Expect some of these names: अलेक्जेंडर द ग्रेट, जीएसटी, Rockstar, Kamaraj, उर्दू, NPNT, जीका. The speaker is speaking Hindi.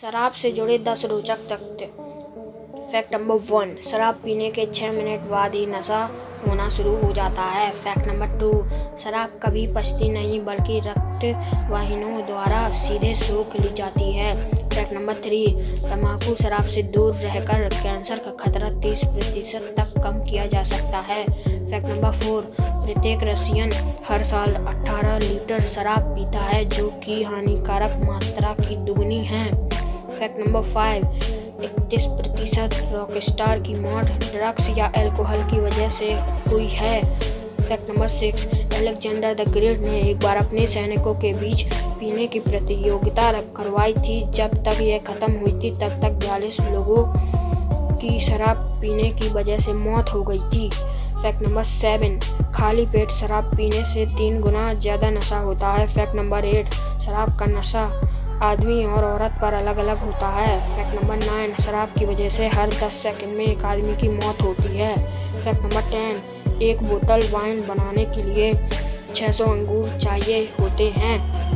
शराब से जुड़े 10 रोचक तथ्य। फैक्ट नंबर 1, शराब पीने के 6 मिनट बाद ही नशा होना शुरू हो जाता है। फैक्ट नंबर 2, शराब कभी पचती नहीं बल्कि रक्त वाहिनियों द्वारा सीधे सोख ली जाती है। फैक्ट नंबर 3, तम्बाकू शराब से दूर रहकर कैंसर का खतरा 30% तक कम किया जा सकता है। फैक्ट नंबर 4, प्रत्येक रसियन हर साल 18 लीटर शराब पीता है, जो कि हानिकारक मात्रा की दुगनी है। फैक्ट नंबर 5, 31% रॉकस्टार की मौत ड्रग्स या अल्कोहल की वजह से हुई है। Fact number 6, अलेक्जेंडर द ग्रेट ने एक बार अपने सैनिकों के बीच पीने की प्रतियोगिता करवाई थी। जब तक यह खत्म हुई थी तब तक 42 लोगों की शराब पीने की वजह से मौत हो गई थी। फैक्ट नंबर 7, खाली पेट शराब पीने से 3 गुना ज़्यादा नशा होता है। फैक्ट नंबर 8, शराब का नशा आदमी और औरत पर अलग अलग होता है। फैक्ट नंबर 9, शराब की वजह से हर 10 सेकंड में एक आदमी की मौत होती है। फैक्ट नंबर 10, एक बोतल वाइन बनाने के लिए 600 अंगूर चाहिए होते हैं।